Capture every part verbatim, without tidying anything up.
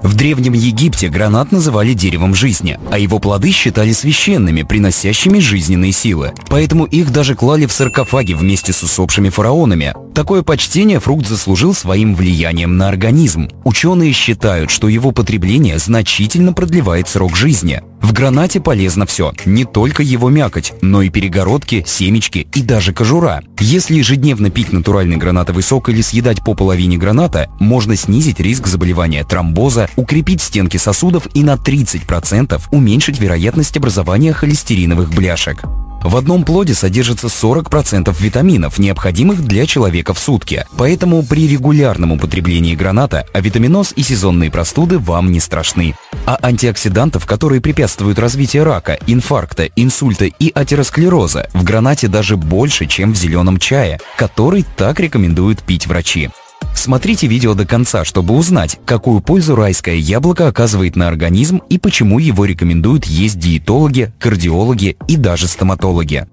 В Древнем Египте гранат называли деревом жизни, а его плоды считали священными, приносящими жизненные силы. Поэтому их даже клали в саркофаги вместе с усопшими фараонами. Такое почтение фрукт заслужил своим влиянием на организм. Ученые считают, что его потребление значительно продлевает срок жизни. В гранате полезно все, не только его мякоть, но и перегородки, семечки и даже кожура. Если ежедневно пить натуральный гранатовый сок или съедать по половине граната, можно снизить риск заболевания тромбоза, укрепить стенки сосудов и на тридцать процентов уменьшить вероятность образования холестериновых бляшек. В одном плоде содержится сорок процентов витаминов, необходимых для человека в сутки. Поэтому при регулярном употреблении граната авитаминоз и сезонные простуды вам не страшны. А антиоксидантов, которые препятствуют развитию рака, инфаркта, инсульта и атеросклероза, в гранате даже больше, чем в зеленом чае, который так рекомендуют пить врачи. Смотрите видео до конца, чтобы узнать, какую пользу райское яблоко оказывает на организм и почему его рекомендуют есть диетологи, кардиологи и даже стоматологи.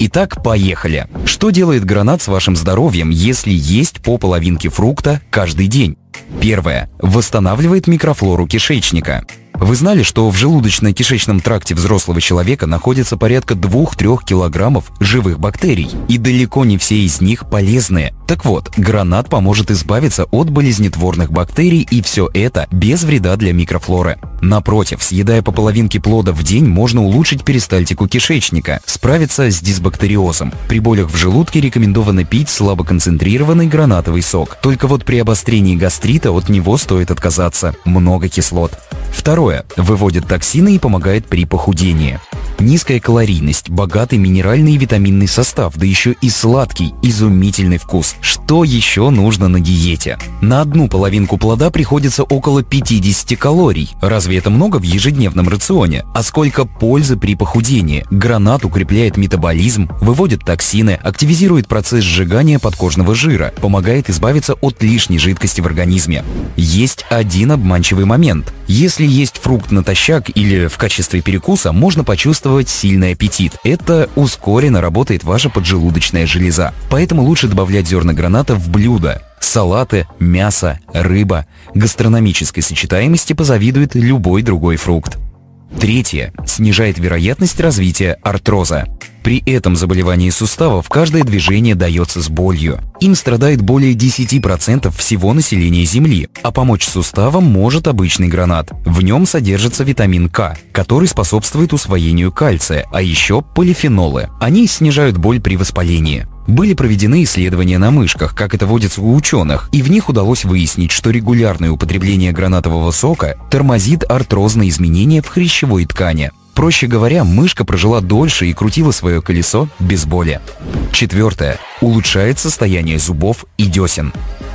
Итак, поехали! Что делает гранат с вашим здоровьем, если есть по половинке фрукта каждый день? Первое. Восстанавливает микрофлору кишечника. Вы знали, что в желудочно-кишечном тракте взрослого человека находится порядка двух-трёх килограммов живых бактерий, и далеко не все из них полезные. Так вот, гранат поможет избавиться от болезнетворных бактерий, и все это без вреда для микрофлоры. Напротив, съедая по половинке плода в день, можно улучшить перистальтику кишечника, справиться с дисбактериозом. При болях в желудке рекомендовано пить слабоконцентрированный гранатовый сок. Только вот при обострении гастрита от него стоит отказаться. Много кислот. Второе. Выводит токсины и помогает при похудении. Низкая калорийность, богатый минеральный и витаминный состав, да еще и сладкий, изумительный вкус. Что еще нужно на диете? На одну половинку плода приходится около пятидесяти калорий. Разве это много в ежедневном рационе? А сколько пользы при похудении? Гранат укрепляет метаболизм, выводит токсины, активизирует процесс сжигания подкожного жира, помогает избавиться от лишней жидкости в организме. Есть один обманчивый момент. Если есть фрукт натощак или в качестве перекуса, можно почувствовать сильный аппетит. Это ускоренно работает ваша поджелудочная железа. Поэтому лучше добавлять зерна граната в блюдо. Салаты, мясо, рыба. Гастрономической сочетаемости позавидует любой другой фрукт. Третье. Снижает вероятность развития артроза. При этом заболевании суставов каждое движение дается с болью. Им страдает более десяти процентов всего населения Земли, а помочь суставам может обычный гранат. В нем содержится витамин К, который способствует усвоению кальция, а еще полифенолы. Они снижают боль при воспалении. Были проведены исследования на мышках, как это водится у ученых, и в них удалось выяснить, что регулярное употребление гранатового сока тормозит артрозные изменения в хрящевой ткани. Проще говоря, мышка прожила дольше и крутила свое колесо без боли. Четвертое. Улучшает состояние зубов и десен.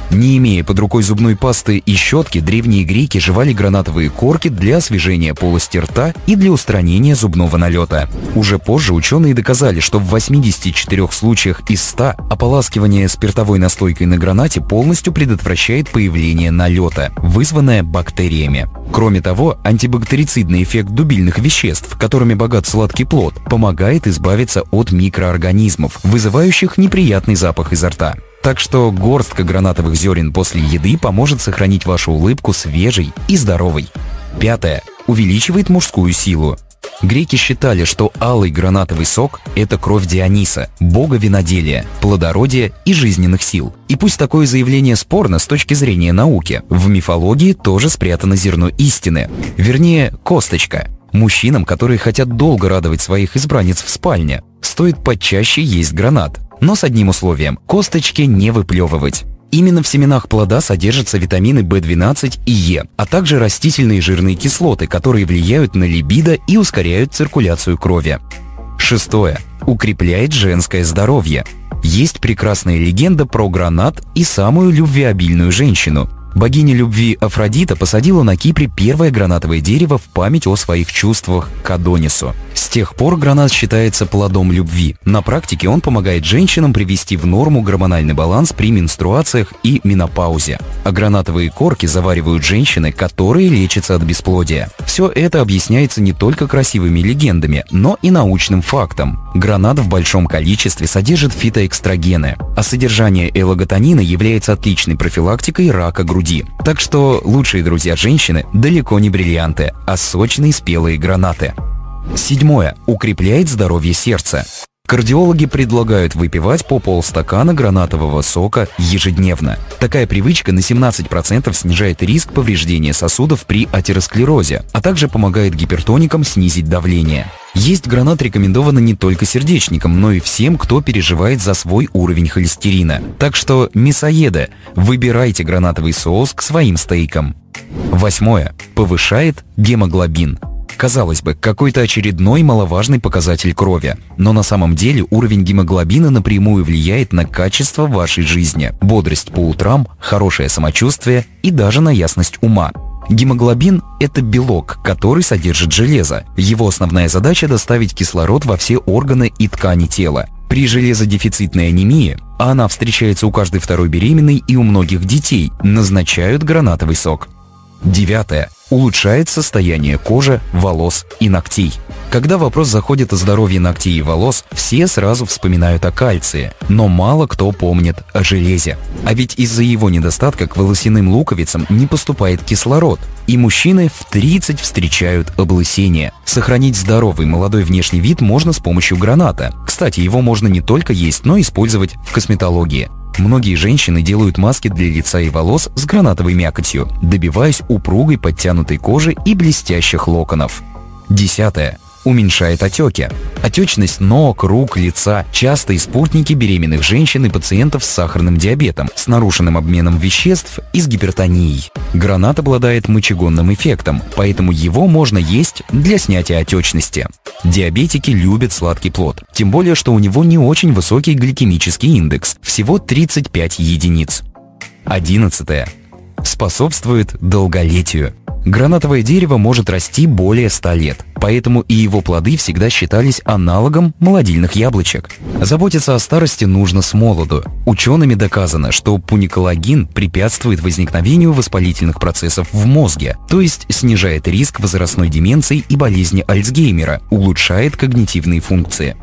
Не имея под рукой зубной пасты и щетки, древние греки жевали гранатовые корки для освежения полости рта и для устранения зубного налета. Уже позже ученые доказали, что в восьмидесяти четырёх случаях из ста ополаскивание спиртовой настойкой на гранате полностью предотвращает появление налета, вызванное бактериями. Кроме того, антибактерицидный эффект дубильных веществ, которыми богат сладкий плод, помогает избавиться от микроорганизмов, вызывающих неприятный запах изо рта. Так что горстка гранатовых зерен после еды поможет сохранить вашу улыбку свежей и здоровой. Пятое. Увеличивает мужскую силу. Греки считали, что алый гранатовый сок – это кровь Диониса, бога виноделия, плодородия и жизненных сил. И пусть такое заявление спорно с точки зрения науки, в мифологии тоже спрятано зерно истины, вернее, косточка. Мужчинам, которые хотят долго радовать своих избранниц в спальне, стоит почаще есть гранат. Но с одним условием – косточки не выплевывать. Именно в семенах плода содержатся витамины В двенадцать и Е, а также растительные жирные кислоты, которые влияют на либидо и ускоряют циркуляцию крови. Шестое. Укрепляет женское здоровье. Есть прекрасная легенда про гранат и самую любвеобильную женщину. Богиня любви Афродита посадила на Кипре первое гранатовое дерево в память о своих чувствах к Адонису. С тех пор гранат считается плодом любви. На практике он помогает женщинам привести в норму гормональный баланс при менструациях и менопаузе. А гранатовые корки заваривают женщины, которые лечатся от бесплодия. Все это объясняется не только красивыми легендами, но и научным фактом. Гранат в большом количестве содержит фитоэкстрагены, а содержание элоготонина является отличной профилактикой рака груди. Так что лучшие друзья женщины далеко не бриллианты, а сочные спелые гранаты. Седьмое. Укрепляет здоровье сердца. Кардиологи предлагают выпивать по полстакана гранатового сока ежедневно. Такая привычка на семнадцать процентов снижает риск повреждения сосудов при атеросклерозе, а также помогает гипертоникам снизить давление. Есть гранат рекомендовано не только сердечникам, но и всем, кто переживает за свой уровень холестерина. Так что, мясоеды, выбирайте гранатовый соус к своим стейкам. Восьмое. Повышает гемоглобин. Казалось бы, какой-то очередной маловажный показатель крови. Но на самом деле уровень гемоглобина напрямую влияет на качество вашей жизни, бодрость по утрам, хорошее самочувствие и даже на ясность ума. Гемоглобин – это белок, который содержит железо. Его основная задача – доставить кислород во все органы и ткани тела. При железодефицитной анемии, а она встречается у каждой второй беременной и у многих детей, назначают гранатовый сок. Девятое. Улучшает состояние кожи, волос и ногтей. Когда вопрос заходит о здоровье ногтей и волос, все сразу вспоминают о кальции, но мало кто помнит о железе. А ведь из-за его недостатка к волосяным луковицам не поступает кислород, и мужчины в тридцать встречают облысение. Сохранить здоровый молодой внешний вид можно с помощью граната. Кстати, его можно не только есть, но и использовать в косметологии. Многие женщины делают маски для лица и волос с гранатовой мякотью, добиваясь упругой подтянутой кожи и блестящих локонов. Десятое. Уменьшает отеки. Отечность ног, рук, лица – частые спутники беременных женщин и пациентов с сахарным диабетом, с нарушенным обменом веществ и с гипертонией. Гранат обладает мочегонным эффектом, поэтому его можно есть для снятия отечности. Диабетики любят сладкий плод, тем более, что у него не очень высокий гликемический индекс – всего тридцать пять единиц. Одиннадцатое. Способствует долголетию. Гранатовое дерево может расти более ста лет, поэтому и его плоды всегда считались аналогом молодильных яблочек. Заботиться о старости нужно с молоду. Учеными доказано, что пуниколагин препятствует возникновению воспалительных процессов в мозге, то есть снижает риск возрастной деменции и болезни Альцгеймера, улучшает когнитивные функции.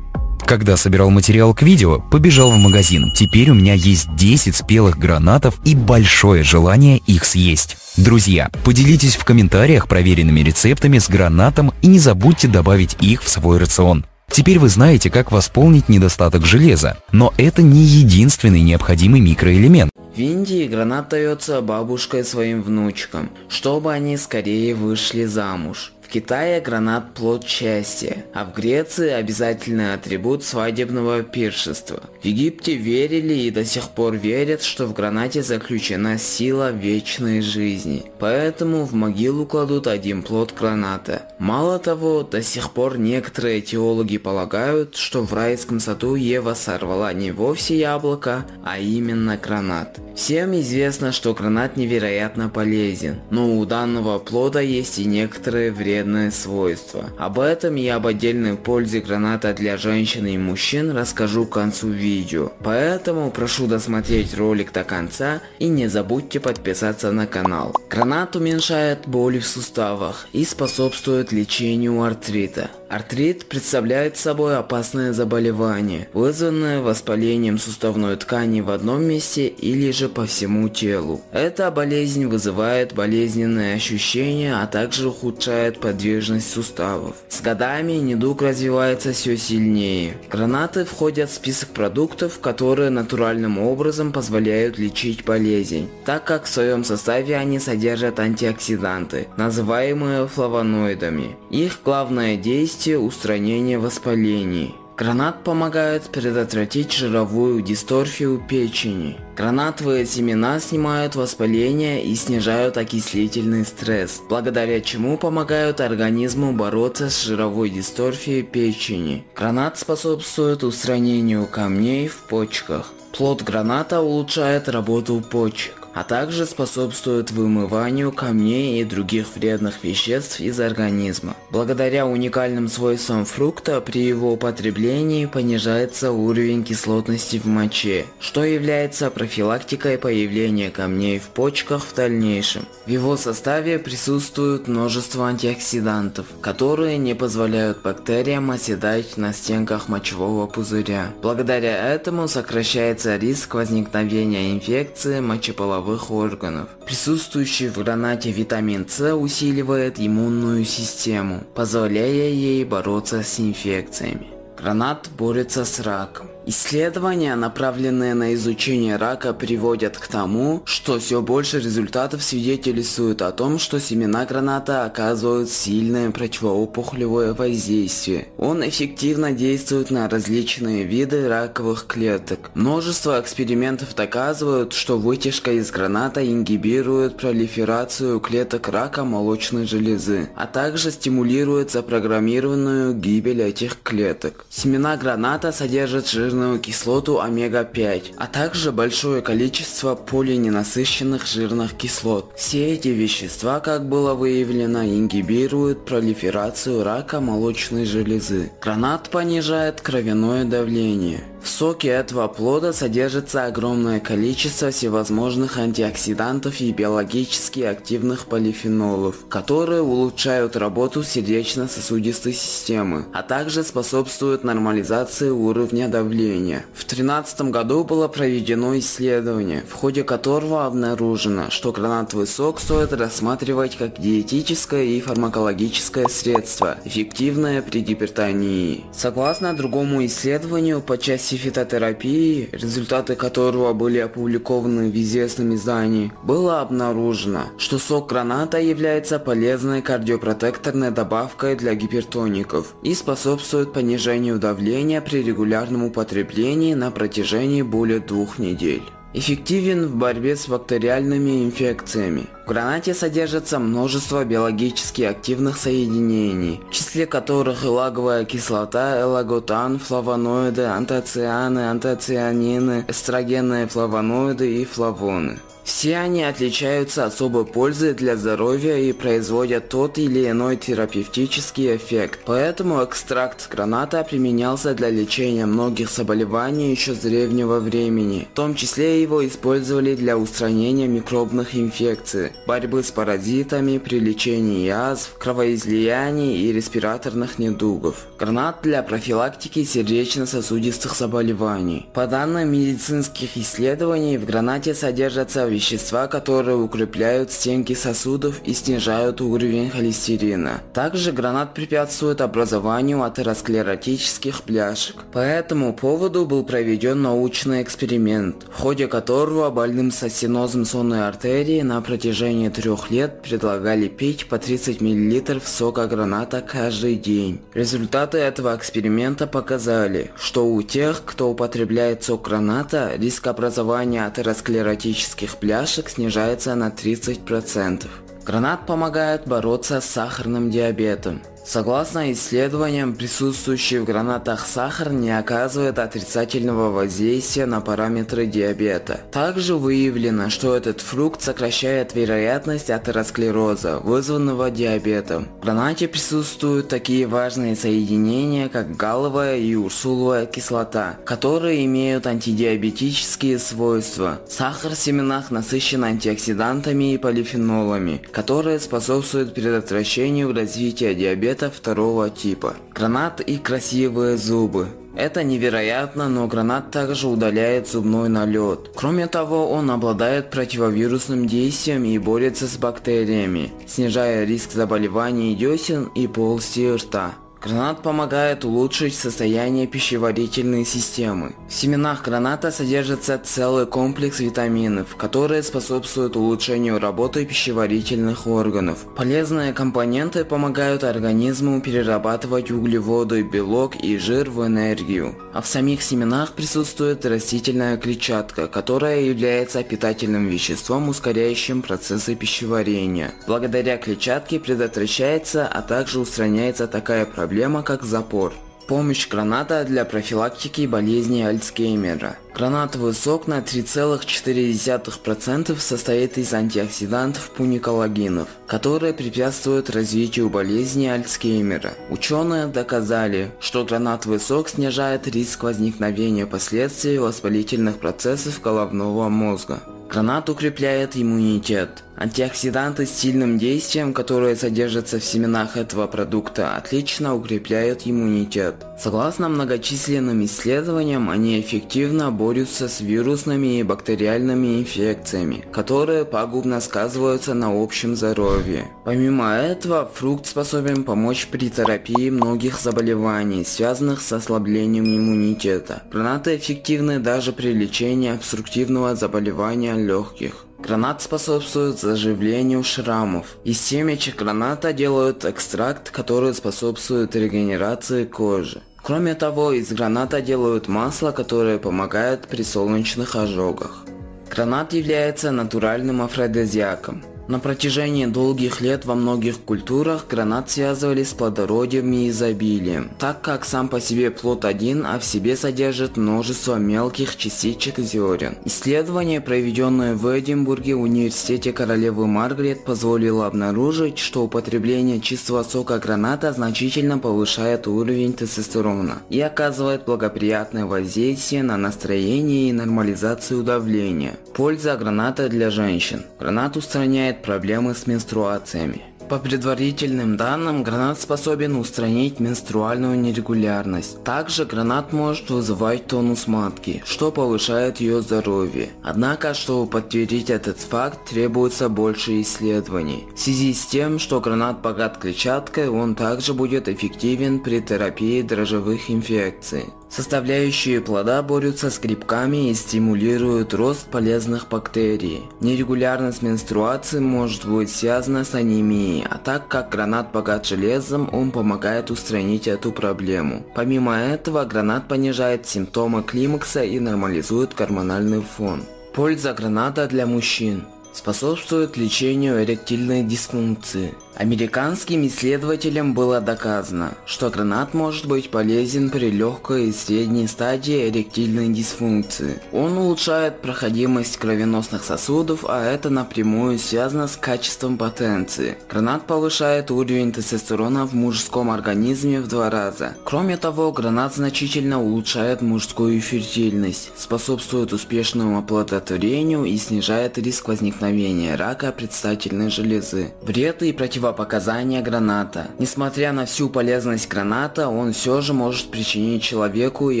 Когда собирал материал к видео, побежал в магазин. Теперь у меня есть десять спелых гранатов и большое желание их съесть. Друзья, поделитесь в комментариях проверенными рецептами с гранатом и не забудьте добавить их в свой рацион. Теперь вы знаете, как восполнить недостаток железа, но это не единственный необходимый микроэлемент. В Индии гранат дается бабушкой своим внучкам, чтобы они скорее вышли замуж. В Китае гранат – плод счастья, а в Греции – обязательный атрибут свадебного пиршества. В Египте верили и до сих пор верят, что в гранате заключена сила вечной жизни, поэтому в могилу кладут один плод граната. Мало того, до сих пор некоторые теологи полагают, что в райском саду Ева сорвала не вовсе яблоко, а именно гранат. Всем известно, что гранат невероятно полезен, но у данного плода есть и некоторые вредные свойства. Об этом и об отдельной пользе граната для женщин и мужчин расскажу к концу видео, поэтому прошу досмотреть ролик до конца и не забудьте подписаться на канал. Гранат уменьшает боли в суставах и способствует лечению артрита. Артрит представляет собой опасное заболевание, вызванное воспалением суставной ткани в одном месте или же по всему телу. Эта болезнь вызывает болезненные ощущения, а также ухудшает подвижность суставов. С годами недуг развивается все сильнее. Гранаты входят в список продуктов, которые натуральным образом позволяют лечить болезнь, так как в своем составе они содержат антиоксиданты, называемые флавоноидами. Их главное действие – устранение воспалений. Гранат помогает предотвратить жировую дисторфию печени. Гранатовые семена снимают воспаление и снижают окислительный стресс, благодаря чему помогают организму бороться с жировой дисторфией печени. Гранат способствует устранению камней в почках. Плод граната улучшает работу почек. а также способствует вымыванию камней и других вредных веществ из организма. Благодаря уникальным свойствам фрукта при его употреблении понижается уровень кислотности в моче, что является профилактикой появления камней в почках в дальнейшем. В его составе присутствует множество антиоксидантов, которые не позволяют бактериям оседать на стенках мочевого пузыря. Благодаря этому сокращается риск возникновения инфекции мочеполовых органов. Присутствующий в гранате витамин С усиливает иммунную систему, позволяя ей бороться с инфекциями. Гранат борется с раком. Исследования, направленные на изучение рака, приводят к тому, что все больше результатов свидетельствуют о том, что семена граната оказывают сильное противоопухолевое воздействие. Он эффективно действует на различные виды раковых клеток. Множество экспериментов доказывают, что вытяжка из граната ингибирует пролиферацию клеток рака молочной железы, а также стимулирует запрограммированную гибель этих клеток. Семена граната содержат жир жирную кислоту омега пять, а также большое количество полиненасыщенных жирных кислот. Все эти вещества, как было выявлено, ингибируют пролиферацию рака молочной железы. Гранат понижает кровяное давление. В соке этого плода содержится огромное количество всевозможных антиоксидантов и биологически активных полифенолов, которые улучшают работу сердечно-сосудистой системы, а также способствуют нормализации уровня давления. В две тысячи тринадцатом году было проведено исследование, в ходе которого обнаружено, что гранатовый сок стоит рассматривать как диетическое и фармакологическое средство, эффективное при гипертонии. Согласно другому исследованию по части фитотерапии, результаты которого были опубликованы в известном издании, было обнаружено, что сок граната является полезной кардиопротекторной добавкой для гипертоников и способствует понижению давления при регулярном употреблении на протяжении более двух недель. Эффективен в борьбе с бактериальными инфекциями. В гранате содержится множество биологически активных соединений, в числе которых элаговая кислота, элаготан, флавоноиды, антоцианы, антоцианины, эстрогенные флавоноиды и флавоны. Все они отличаются особой пользой для здоровья и производят тот или иной терапевтический эффект. Поэтому экстракт граната применялся для лечения многих заболеваний еще с древнего времени. В том числе его использовали для устранения микробных инфекций, борьбы с паразитами, при лечении язв, кровоизлияний и респираторных недугов. Гранат для профилактики сердечно-сосудистых заболеваний. По данным медицинских исследований, в гранате содержатся вещества, которые укрепляют стенки сосудов и снижают уровень холестерина. Также гранат препятствует образованию атеросклеротических бляшек. По этому поводу был проведен научный эксперимент, в ходе которого больным с астенозом сонной артерии на протяжении трех лет предлагали пить по тридцать миллилитров сока граната каждый день. Результаты этого эксперимента показали, что у тех, кто употребляет сок граната, риск образования атеросклеротических бляшек снижается на тридцать процентов. Гранат помогает бороться с сахарным диабетом. Согласно исследованиям, присутствующий в гранатах сахар не оказывает отрицательного воздействия на параметры диабета. Также выявлено, что этот фрукт сокращает вероятность атеросклероза, вызванного диабетом. В гранате присутствуют такие важные соединения, как галловая и урсуловая кислота, которые имеют антидиабетические свойства. Сахар в семенах насыщен антиоксидантами и полифенолами, которые способствуют предотвращению развития диабета второго типа. Гранат и красивые зубы. Это невероятно, но гранат также удаляет зубной налет. Кроме того, он обладает противовирусным действием и борется с бактериями, снижая риск заболеваний десен и полости рта. Гранат помогает улучшить состояние пищеварительной системы. В семенах граната содержится целый комплекс витаминов, которые способствуют улучшению работы пищеварительных органов. Полезные компоненты помогают организму перерабатывать углеводы, белок и жир в энергию. А в самих семенах присутствует растительная клетчатка, которая является питательным веществом, ускоряющим процессы пищеварения. Благодаря клетчатке предотвращается, а также устраняется такая проблема, проблема как запор. Помощь граната для профилактики болезни Альцгеймера. Гранатовый сок на три целых четыре десятых процента состоит из антиоксидантов пуниколагинов, которые препятствуют развитию болезни Альцгеймера. Ученые доказали, что гранатовый сок снижает риск возникновения последствий воспалительных процессов головного мозга. Гранат укрепляет иммунитет. Антиоксиданты с сильным действием, которые содержатся в семенах этого продукта, отлично укрепляют иммунитет. Согласно многочисленным исследованиям, они эффективно борются с вирусными и бактериальными инфекциями, которые пагубно сказываются на общем здоровье. Помимо этого, фрукт способен помочь при терапии многих заболеваний, связанных с ослаблением иммунитета. Гранаты эффективны даже при лечении обструктивного заболевания легких. Гранат способствует заживлению шрамов. Из семечек граната делают экстракт, который способствует регенерации кожи. Кроме того, из граната делают масло, которое помогает при солнечных ожогах. Гранат является натуральным афродизиаком. На протяжении долгих лет во многих культурах гранат связывали с плодородием и изобилием, так как сам по себе плод один, а в себе содержит множество мелких частичек зерен. Исследование, проведенное в Эдинбурге в университете королевы Маргарет, позволило обнаружить, что употребление чистого сока граната значительно повышает уровень тестостерона и оказывает благоприятное воздействие на настроение и нормализацию давления. Польза граната для женщин. Гранат устраняет проблемы с менструациями. По предварительным данным, гранат способен устранить менструальную нерегулярность. Также гранат может вызывать тонус матки, что повышает ее здоровье. Однако, чтобы подтвердить этот факт, требуется больше исследований. В связи с тем, что гранат богат клетчаткой, он также будет эффективен при терапии дрожжевых инфекций. Составляющие плода борются с грибками и стимулируют рост полезных бактерий. Нерегулярность менструации может быть связана с анемией, а так как гранат богат железом, он помогает устранить эту проблему. Помимо этого, гранат понижает симптомы климакса и нормализует гормональный фон. Польза граната для мужчин. Способствует лечению эректильной дисфункции. Американским исследователям было доказано, что гранат может быть полезен при легкой и средней стадии эректильной дисфункции. Он улучшает проходимость кровеносных сосудов, а это напрямую связано с качеством потенции. Гранат повышает уровень тестостерона в мужском организме в два раза. Кроме того, гранат значительно улучшает мужскую фертильность, способствует успешному оплодотворению и снижает риск возникновения рака предстательной железы. Вред и противопоказания граната. Несмотря на всю полезность граната, он все же может причинить человеку и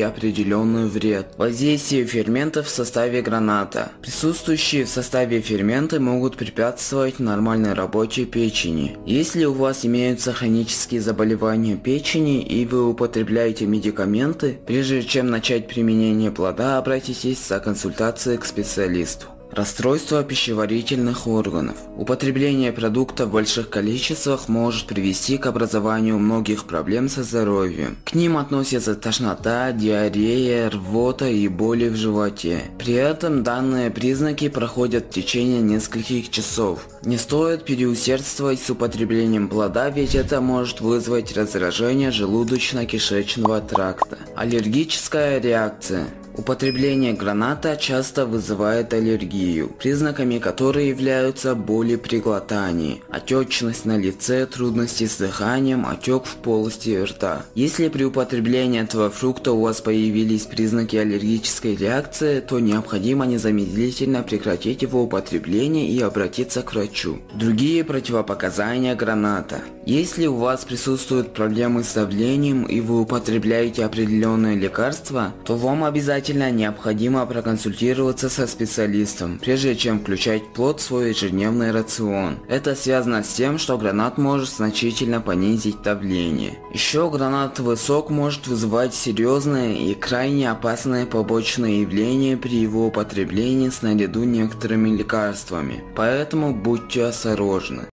определенный вред. Воздействие ферментов в составе граната. Присутствующие в составе ферменты могут препятствовать нормальной работе печени. Если у вас имеются хронические заболевания печени и вы употребляете медикаменты, прежде чем начать применение плода, обратитесь за консультацией к специалисту. Расстройство пищеварительных органов. Употребление продукта в больших количествах может привести к образованию многих проблем со здоровьем. К ним относятся тошнота, диарея, рвота и боли в животе. При этом данные признаки проходят в течение нескольких часов. Не стоит переусердствовать с употреблением плода, ведь это может вызвать раздражение желудочно-кишечного тракта. Аллергическая реакция. Употребление граната часто вызывает аллергию, признаками которой являются боли при глотании, отечность на лице, трудности с дыханием, отек в полости рта. Если при употреблении этого фрукта у вас появились признаки аллергической реакции, то необходимо незамедлительно прекратить его употребление и обратиться к врачу. Другие противопоказания граната. Если у вас присутствуют проблемы с давлением и вы употребляете определенные лекарства, то вам обязательно необходимо проконсультироваться со специалистом, прежде чем включать плод в свой ежедневный рацион. Это связано с тем, что гранат может значительно понизить давление. Еще гранатовый сок может вызывать серьезные и крайне опасные побочные явления при его употреблении с наряду некоторыми лекарствами, поэтому будьте осторожны.